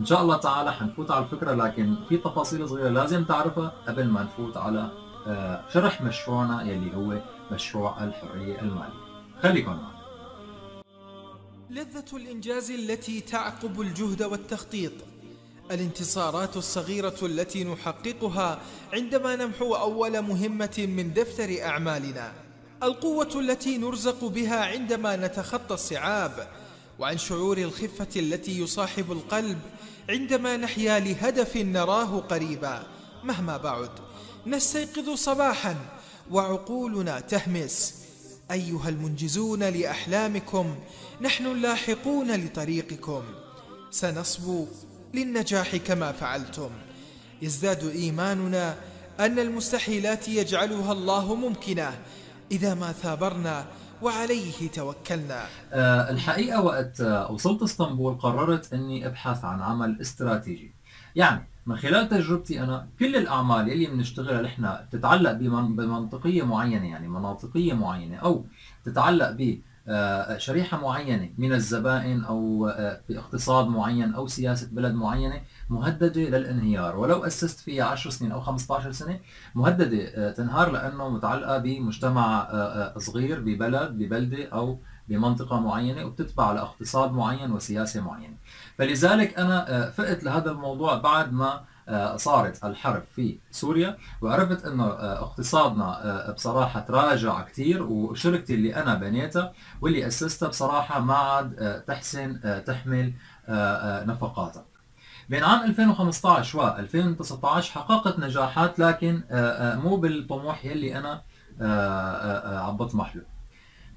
ان شاء الله تعالى حنفوت على الفكره، لكن في تفاصيل صغيره لازم تعرفها قبل ما نفوت على شرح مشروعنا يلي هو مشروع الحريه الماليه. خليكم معنا. لذة الانجاز التي تعقب الجهد والتخطيط، الانتصارات الصغيرة التي نحققها عندما نمحو أول مهمة من دفتر أعمالنا، القوة التي نرزق بها عندما نتخطى الصعاب، وعن شعور الخفة التي يصاحب القلب عندما نحيا لهدف نراه قريبا مهما بعد. نستيقظ صباحا وعقولنا تهمس: أيها المنجزون لأحلامكم، نحن اللاحقون لطريقكم، سنصبو للنجاح كما فعلتم. يزداد إيماننا أن المستحيلات يجعلها الله ممكنة إذا ما ثابرنا وعليه توكلنا. الحقيقة وقت وصلت اسطنبول قررت أني أبحث عن عمل استراتيجي، يعني من خلال تجربتي أنا كل الأعمال اللي بنشتغلها نحن تتعلق بمنطقية معينة، يعني مناطقية معينة، أو تتعلق ب شريحة معينة من الزبائن، أو باقتصاد معين، أو سياسة بلد معينة، مهددة للانهيار. ولو أسست فيها 10 سنين أو 15 سنة مهددة تنهار، لأنه متعلقة بمجتمع صغير ببلدة أو بمنطقة معينة، وبتتبع لاقتصاد معين وسياسة معينة. فلذلك أنا فقت لهذا الموضوع بعد ما صارت الحرب في سوريا، وعرفت انه اقتصادنا بصراحه تراجع كثير، وشركتي اللي انا بنيتها واللي اسستها بصراحه ما عاد تحسن تحمل نفقاتها. بين عام 2015 و 2019 حققت نجاحات، لكن مو بالطموح يلي انا عم بطمح له.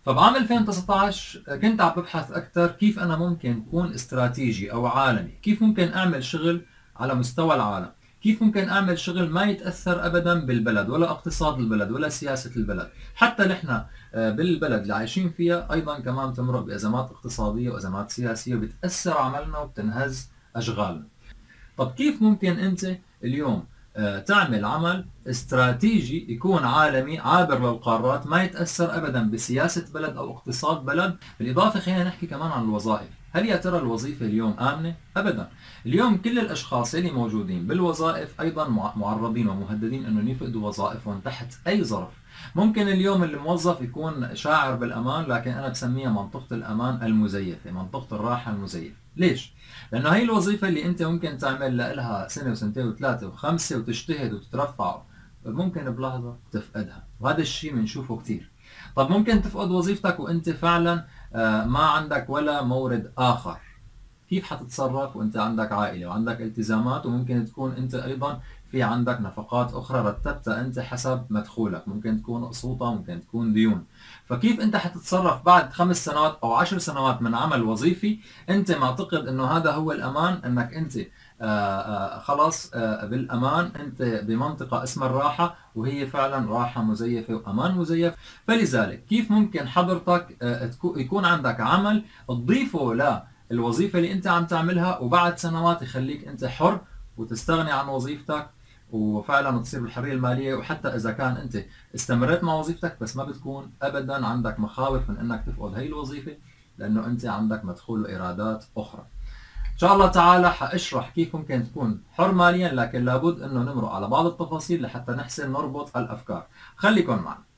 فبعام 2019 كنت عم ببحث اكثر كيف انا ممكن اكون استراتيجي او عالمي، كيف ممكن اعمل شغل على مستوى العالم، كيف ممكن اعمل شغل ما يتاثر ابدا بالبلد ولا اقتصاد البلد ولا سياسه البلد. حتى نحن بالبلد اللي عايشين فيها ايضا كمان بتمرق بازمات اقتصاديه وازمات سياسيه، وبتاثر عملنا وبتنهز اشغالنا. طب كيف ممكن انت اليوم تعمل عمل استراتيجي يكون عالمي عابر للقارات، ما يتاثر ابدا بسياسه بلد او اقتصاد بلد؟ بالاضافه خلينا نحكي كمان عن الوظائف. هل يا ترى الوظيفة اليوم آمنة؟ أبداً. اليوم كل الأشخاص اللي موجودين بالوظائف أيضاً معرضين ومهددين أنهم يفقدوا وظائفهم تحت أي ظرف. ممكن اليوم الموظف يكون شاعر بالأمان، لكن أنا بسميها منطقة الأمان المزيفة، منطقة الراحة المزيفة. ليش؟ لأنه هي الوظيفة اللي أنت ممكن تعمل لها سنة وسنتين وثلاثة وخمسة وتجتهد وتترفع، ممكن بلحظة تفقدها، وهذا الشيء بنشوفه كثير. طب ممكن تفقد وظيفتك وأنت فعلاً ما عندك ولا مورد آخر، كيف حتتصرف وأنت عندك عائلة وعندك التزامات، وممكن تكون أنت أيضا في عندك نفقات أخرى رتبتها أنت حسب مدخولك، ممكن تكون أقساط، ممكن تكون ديون. فكيف أنت حتتصرف بعد 5 سنوات أو 10 سنوات من عمل وظيفي أنت معتقد أنه هذا هو الأمان، أنك أنت خلاص بالأمان، أنت بمنطقة اسمها الراحة، وهي فعلا راحة مزيفة وأمان مزيف. فلذلك كيف ممكن حضرتك يكون عندك عمل تضيفه للوظيفة اللي أنت عم تعملها، وبعد سنوات يخليك أنت حر وتستغني عن وظيفتك، وفعلا تصير بالحرية المالية. وحتى إذا كان أنت استمرت مع وظيفتك، بس ما بتكون أبدا عندك مخاوف من أنك تفقد هي الوظيفة، لأنه أنت عندك مدخول وإيرادات أخرى. إن شاء الله تعالى حأشرح كيف ممكن تكون حر ماليا، لكن لابد أنه نمرق على بعض التفاصيل لحتى نحسن نربط الأفكار. خليكن معنا.